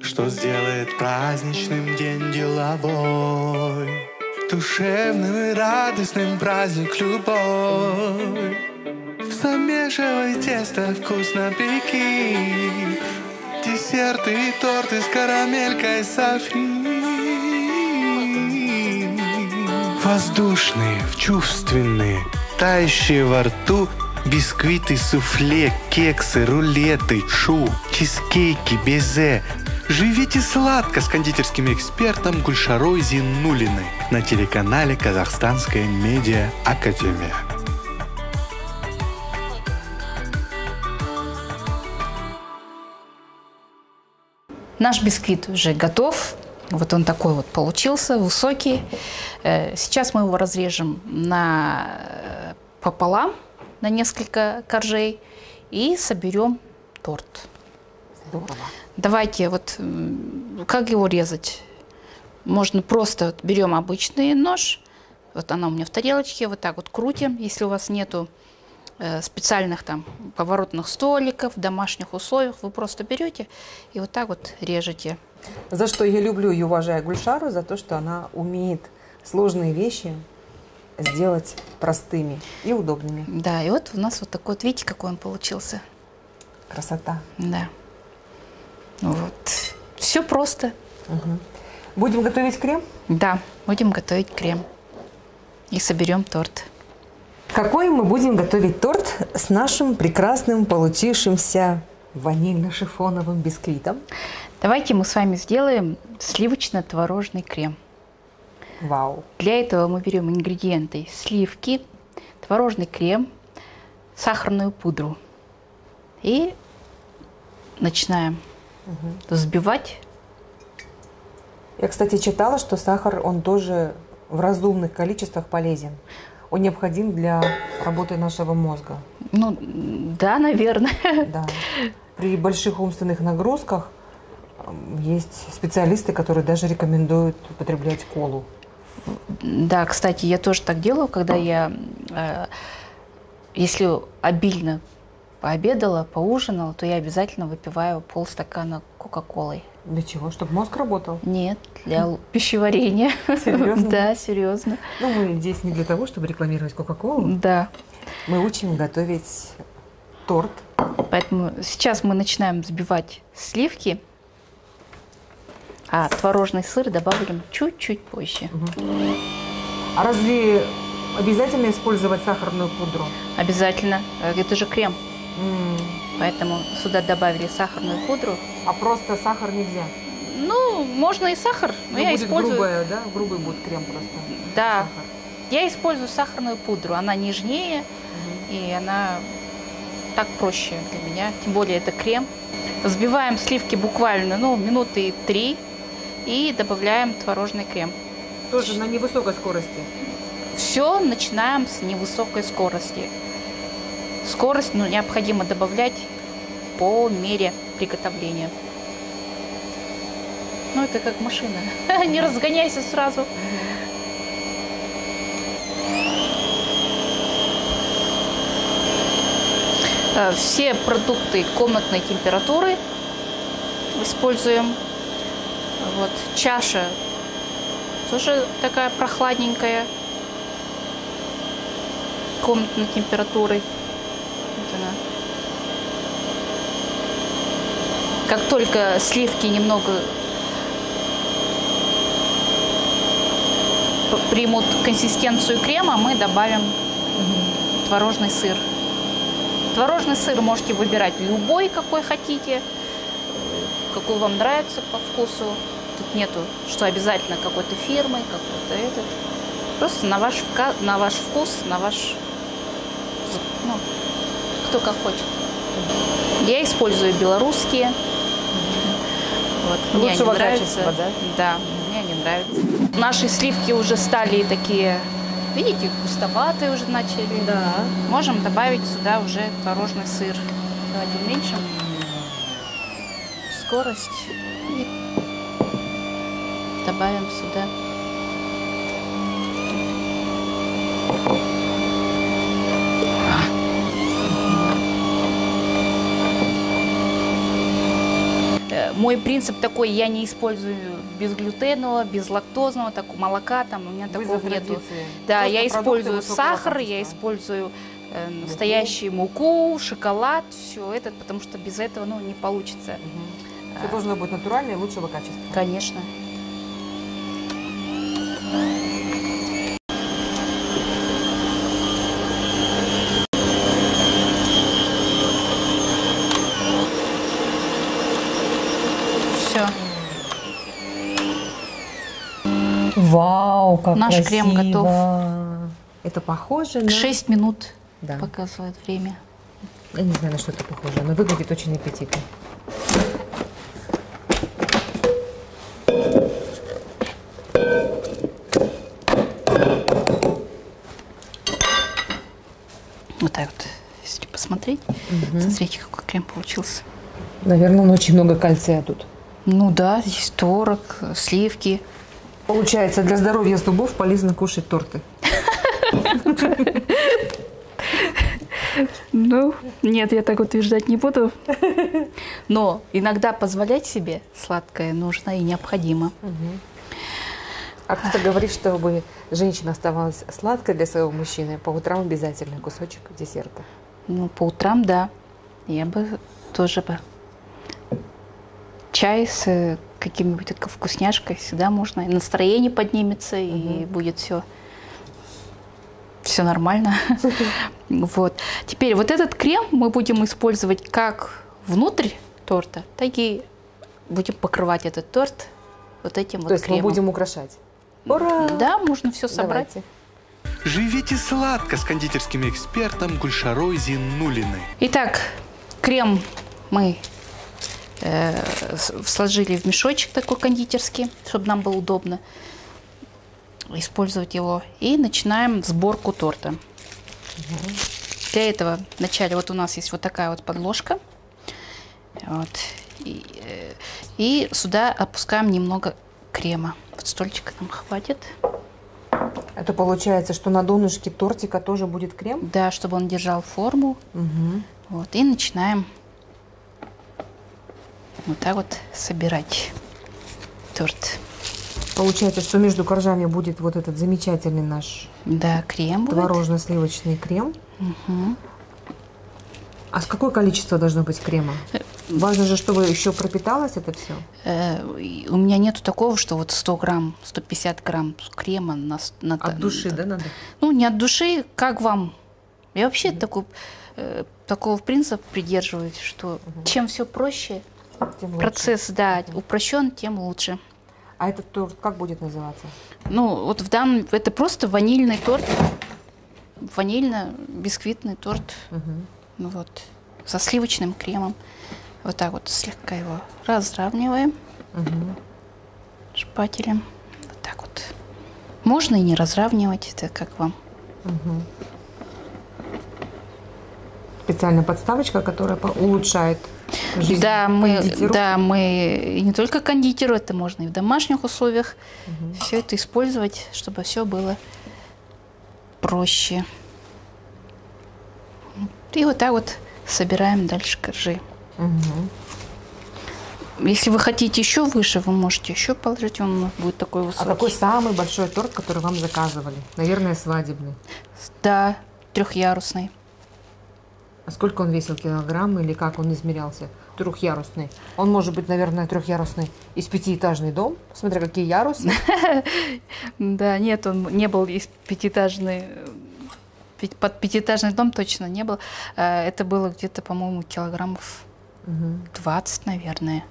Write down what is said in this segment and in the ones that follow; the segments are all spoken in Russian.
Что сделает праздничным день деловой, душевным и радостным праздник любой. Замешивай тесто, вкусно пеки, десерты и торты с карамелькой Софи. Воздушные, чувственные, тающие во рту бисквиты, суфле, кексы, рулеты, шу, чизкейки, безе. Живите сладко с кондитерским экспертом Гульшарой Зинуллиной на телеканале Казахстанская медиа-академия. Наш бисквит уже готов. Вот он такой вот получился, высокий. Сейчас мы его разрежем пополам на несколько коржей и соберем торт. Здорово. Давайте, вот как его резать? Можно просто вот, берем обычный нож, вот она у меня в тарелочке, вот так вот крутим, если у вас нету специальных там поворотных столиков, в домашних условиях, вы просто берете и вот так вот режете. За что я люблю и уважаю Гульшару, за то, что она умеет сложные вещи сделать простыми и удобными. Да, и вот у нас вот такой вот, видите, какой он получился. Красота. Да. Вот. Все просто. Угу. Будем готовить крем? Да, будем готовить крем. И соберем торт. Какой мы будем готовить торт с нашим прекрасным получившимся ванильно-шифоновым бисквитом? Давайте мы с вами сделаем сливочно-творожный крем. Вау! Для этого мы берем ингредиенты: сливки, творожный крем, сахарную пудру. И начинаем взбивать. Я, кстати, читала, что сахар, он тоже в разумных количествах полезен. Он необходим для работы нашего мозга. Ну, да, наверное. Да. При больших умственных нагрузках есть специалисты, которые даже рекомендуют употреблять колу. Да, кстати, я тоже так делаю, когда я, если обильно пообедала, поужинала, то я обязательно выпиваю полстакана Кока-Колы. Для чего? Чтобы мозг работал? Нет, для пищеварения. Серьезно? Да, серьезно. Ну, мы здесь не для того, чтобы рекламировать Кока-Колу. Да. Мы учим готовить торт. Поэтому сейчас мы начинаем взбивать сливки. А творожный сыр добавим чуть-чуть позже. А разве обязательно использовать сахарную пудру? Обязательно. Это же крем. Поэтому сюда добавили сахарную пудру. А просто сахар нельзя? Ну, можно и сахар, но я использую... Грубая, да? Грубый будет крем просто. Да. Сахар. Я использую сахарную пудру. Она нежнее, и она так проще для меня. Тем более это крем. Взбиваем сливки буквально, ну, минуты 3. И добавляем творожный крем. Тоже на невысокой скорости? Все начинаем с невысокой скорости. Скорость, ну, необходимо добавлять по мере приготовления. Ну, это как машина. Не разгоняйся сразу. Все продукты комнатной температуры используем. Вот, чаша тоже такая прохладненькая, комнатной температуры. Вот она. Как только сливки немного примут консистенцию крема, мы добавим творожный сыр. Творожный сыр можете выбирать любой, какой хотите, какой вам нравится по вкусу. Тут нету, что обязательно какой-то фирмы, какой-то этот. Просто на ваш вкус, на ваш, ну, кто как хочет. Я использую белорусские. Вот. Мне они нравятся. Да? Да, мне они нравятся. Наши сливки уже стали такие, видите, густоватые уже начали. Да. Можем добавить сюда уже творожный сыр. Давайте уменьшим скорость. Добавим сюда. Мой принцип такой, я не использую безглютенового, безлактозного, так, молока, там у меня такого нету. Да, я использую сахар, я использую настоящую муку, шоколад, все это, потому что без этого, ну, не получится. Угу. Все должно быть натуральное и лучшего качества. Конечно. Вау, как наш красиво. Крем готов. Это похоже на... 6 минут, да, показывает время. Я не знаю, на что это похоже, но выглядит очень аппетитно. Вот так вот, если посмотреть, смотрите, какой крем получился. Наверное, он очень много кальция тут. Ну да, здесь творог, сливки. Получается, для здоровья зубов полезно кушать торты. Ну, нет, я так утверждать не буду. Но иногда позволять себе сладкое нужно и необходимо. А кто-то говорит, чтобы женщина оставалась сладкой для своего мужчины, по утрам обязательно кусочек десерта. Ну, по утрам, да. Я бы тоже бы. Чай с... каким-нибудь вкусняшкой всегда можно. И настроение поднимется, и будет все нормально. Вот. Теперь вот этот крем мы будем использовать как внутрь торта, так и будем покрывать этот торт вот этим вот кремом. То есть мы будем украшать? Ура! Да, можно все собрать. Живите сладко с кондитерским экспертом Гульшарой Зинуллиной. Итак, крем мы сложили в мешочек такой кондитерский, чтобы нам было удобно использовать его. И начинаем сборку торта. Для этого вначале вот у нас есть вот такая вот подложка. Вот. И сюда опускаем немного крема. Вот стольчика нам хватит. Это получается, что на донышке тортика тоже будет крем? Да, чтобы он держал форму. Вот. И начинаем вот так вот собирать торт. Получается, что между коржами будет вот этот замечательный наш, да, крем, творожно-сливочный крем. А с какое количество должно быть крема? Важно же, чтобы еще пропиталось это все. У меня нету такого, что вот 100 грамм, 150 грамм крема. От души, да, надо? Ну, не от души, как вам. Я вообще такого принципа придерживаюсь, что чем все проще, процесс, да, упрощен, тем лучше. А этот торт как будет называться? Ну, вот в данном... Это просто ванильный торт. Ванильно-бисквитный торт. Вот. Со сливочным кремом. Вот так вот слегка его разравниваем. Шпателем. Вот так вот. Можно и не разравнивать. Это как вам. Специальная подставочка, которая улучшает... Да, мы не только кондитеру, это можно и в домашних условиях все это использовать, чтобы все было проще. И вот так вот собираем дальше коржи. Если вы хотите еще выше, вы можете еще положить, он у нас будет такой высокий. А какой самый большой торт, который вам заказывали? Наверное, свадебный. Да, трехъярусный. А сколько он весил, килограмм, или как он измерялся? Трехъярусный. Он может быть, наверное, трехъярусный из пятиэтажный дом, смотря какие ярусы. Да, нет, он не был из пятиэтажный, под пятиэтажный дом точно не был. Это было где-то, по-моему, килограммов 20, наверное.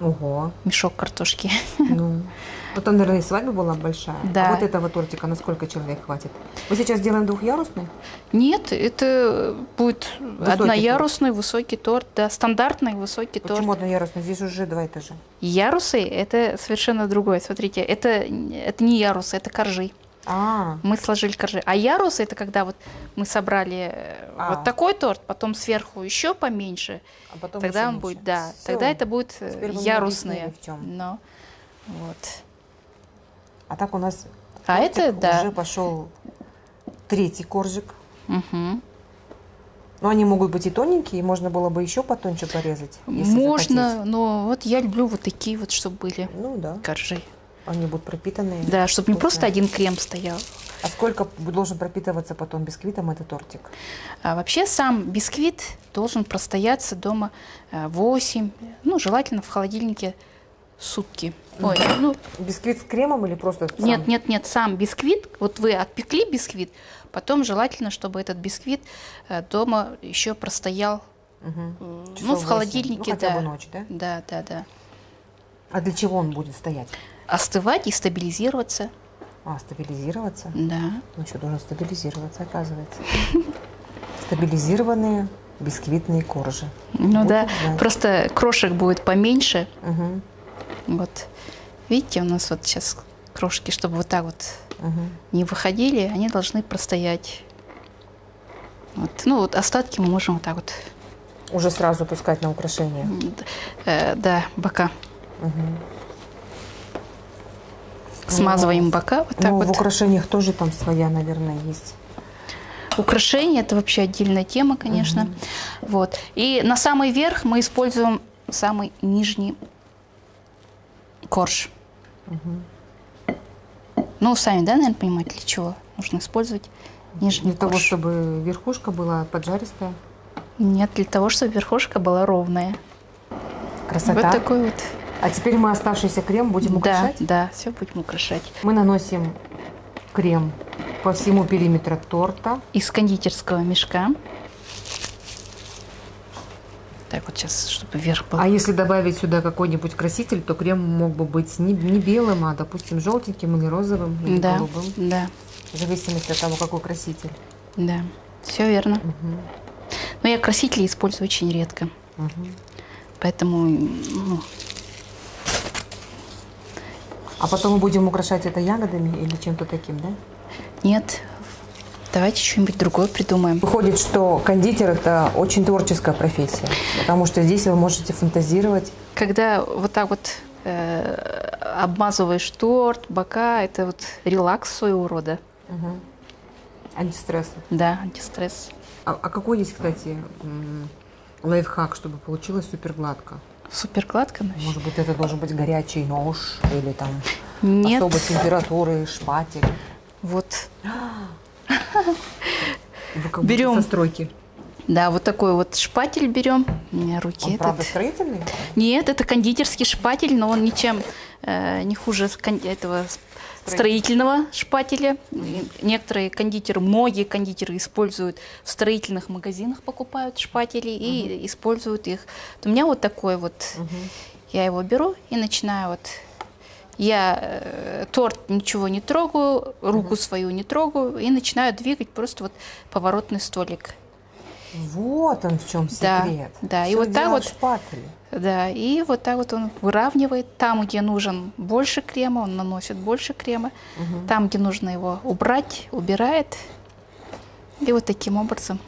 Ого. Мешок картошки. Ну, вот там, наверное, и свадьба была большая. Да. А вот этого тортика на сколько человек хватит? Мы сейчас делаем двухъярусный? Нет, это будет высокий одноярусный торт. Высокий торт. Да, стандартный высокий торт. Почему одноярусный? Здесь уже два этажа. Ярусы – это совершенно другое. Смотрите, это не ярусы, это коржи. Мы сложили коржи. А ярусы – это когда вот мы собрали вот такой торт, потом сверху еще поменьше. А потом тогда он будет, да. Все. Тогда это будет ярусные. Но вот. А так у нас уже пошел третий коржик. Но они могут быть и тоненькие, и можно было бы еще потоньше порезать. Можно, захотеть. Но вот я люблю вот такие вот, чтобы были коржи. Они будут пропитанные. Да, чтобы не просто один крем стоял. А сколько должен пропитываться потом бисквитом этот тортик? А вообще сам бисквит должен простояться дома 8, ну, желательно в холодильнике сутки. Ой, ну, бисквит с кремом или просто сам? Нет, нет, нет, сам бисквит. Вот вы отпекли бисквит, потом желательно, чтобы этот бисквит дома еще простоял. Ну, в холодильнике, ну, хотя бы ночь, да? Да, да, да. А для чего он будет стоять? Остывать и стабилизироваться. А, стабилизироваться? Да. Ну что, должен стабилизироваться, оказывается. Стабилизированные бисквитные коржи. Ну да, просто крошек будет поменьше. Вот, видите, у нас вот сейчас крошки, чтобы вот так вот не выходили, они должны простоять. Вот. Ну вот остатки мы можем вот так вот. Уже сразу пускать на украшение? Да, бока. Смазываем бока вот так вот. В украшениях тоже там своя, наверное, есть. Украшения – это вообще отдельная тема, конечно. Вот. И на самый верх мы используем самый нижний корж. Ну, сами, да, наверное, понимаете, для чего нужно использовать нижний корж. Для того, чтобы верхушка была поджаристая? Нет, для того, чтобы верхушка была ровная. Красота. Вот такой вот. А теперь мы оставшийся крем будем украшать? Да, да, все будем украшать. Мы наносим крем по всему периметру торта. Из кондитерского мешка. Так вот сейчас, чтобы вверх был. А если добавить сюда какой-нибудь краситель, то крем мог бы быть не белым, а, допустим, желтеньким или розовым, или голубым. Да. В зависимости от того, какой краситель. Да, все верно. Но я красители использую очень редко. Поэтому... Ну... А потом мы будем украшать это ягодами или чем-то таким, да? Нет. Давайте что-нибудь другое придумаем. Выходит, что кондитер – это очень творческая профессия, потому что здесь вы можете фантазировать. Когда вот так вот обмазываешь торт, бока – это вот релакс своего рода. Антистресс. Да, антистресс. А какой здесь, кстати, лайфхак, чтобы получилось супергладко? Супергладко? Может быть, это должен быть горячий нож или там особой температуры, шпатель? Вот. Берем со стройки. Да, вот такой вот шпатель берем. У меня руки. Он, правда, строительный? Нет, это кондитерский шпатель, но он ничем не хуже этого строительного шпателя. Некоторые кондитеры, многие кондитеры используют в строительных магазинах, покупают шпатели и используют их. У меня вот такой вот. Я его беру и начинаю вот. Я торт ничего не трогаю, руку свою не трогаю и начинаю двигать просто вот поворотный столик. Вот он в чем секрет. Да, и вот так вот шпатель. Да, и вот так вот он выравнивает. Там, где нужен больше крема, он наносит больше крема. Там, где нужно его убрать, убирает. И вот таким образом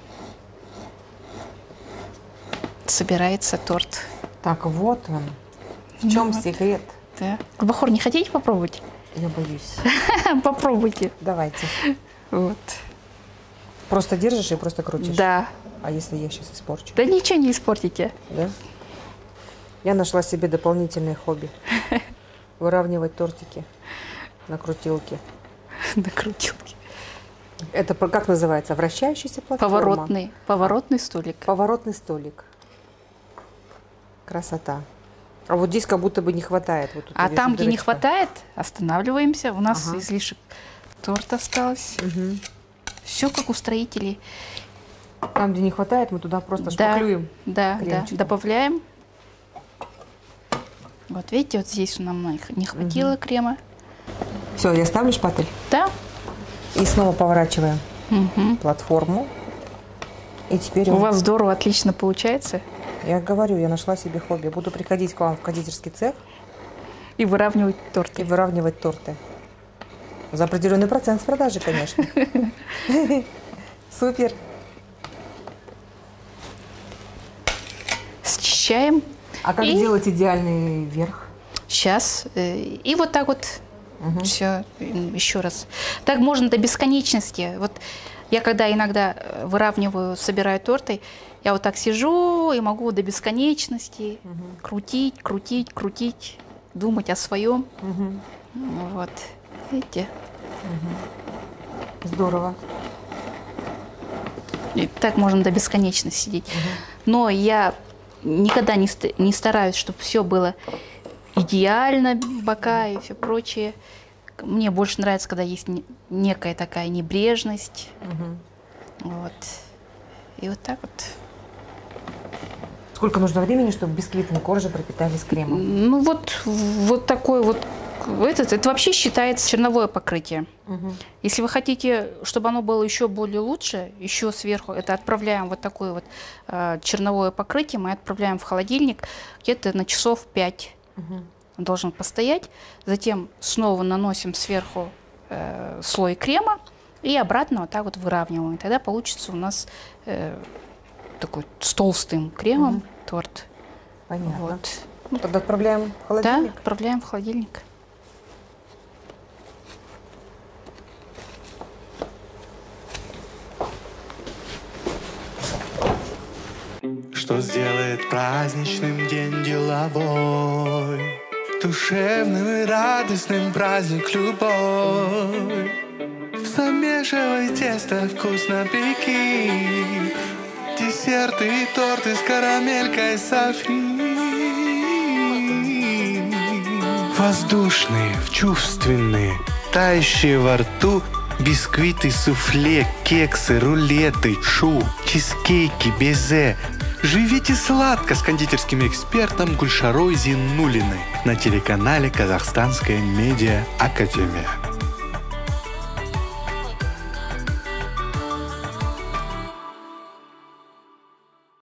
собирается торт. Так вот он. В чем секрет? Да. Бахор, не хотите попробовать? Я боюсь. Попробуйте. Давайте. Вот. Просто держишь и просто крутишь? Да. А если я сейчас испорчу? Да ничего не испортите. Да? Я нашла себе дополнительное хобби. Выравнивать тортики на крутилке. На крутилке. Это как называется? Вращающаяся платформа? Поворотный. Поворотный столик. Поворотный столик. Красота. А вот здесь как будто бы не хватает. Вот тут, а там, где не хватает, останавливаемся. У нас излишек торта осталось. Все как у строителей. Там, где не хватает, мы туда просто шпаклюем. Да, да, добавляем. Вот видите, вот здесь у нас не хватило крема. Все, я ставлю шпатель? Да. И снова поворачиваем платформу. И теперь у вас здорово, отлично получается. Я говорю, я нашла себе хобби. Буду приходить к вам в кондитерский цех. И выравнивать торты. И выравнивать торты. За определенный процент с продажи, конечно. Супер. Счищаем. А как делать идеальный верх? Сейчас. И вот так вот. Все. Еще раз. Так можно до бесконечности. Вот Я когда иногда выравниваю, собираю торты, я вот так сижу и могу до бесконечности крутить, крутить, крутить, думать о своем. Вот, видите? Здорово. И так можно до бесконечности сидеть. Но я никогда не стараюсь, чтобы все было идеально, бока и все прочее. Мне больше нравится, когда есть некая такая небрежность. Вот. И вот так вот. Сколько нужно времени, чтобы бисквитные коржи пропитались кремом? Ну вот, вот такой вот. Это вообще считается черновое покрытие. Если вы хотите, чтобы оно было еще более лучше, еще сверху, это отправляем вот такое вот черновое покрытие, мы отправляем в холодильник где-то на часов 5. Должен постоять. Затем снова наносим сверху слой крема и обратно вот так вот выравниваем. И тогда получится у нас такой с толстым кремом торт. Понятно. Вот. Ну, тогда отправляем в холодильник? Да, отправляем в холодильник. Что сделает праздничным день деловой, душевным и радостным праздник любой. Замешивай тесто, вкусно пеки, десерты и торты с карамелькой Софи. Воздушные, чувственные, тающие во рту бисквиты, суфле, кексы, рулеты, шу, чизкейки, безе. Живите сладко с кондитерским экспертом Гульшарой Зинуллиной на телеканале «Казахстанская медиа-академия».